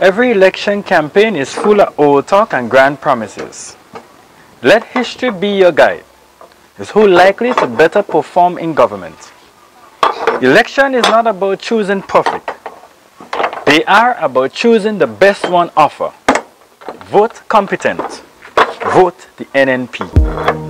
Every election campaign is full of old talk and grand promises. Let history be your guide. Is who likely to better perform in government? Election is not about choosing perfect. They are about choosing the best one offer. Vote competent. Vote the NNP.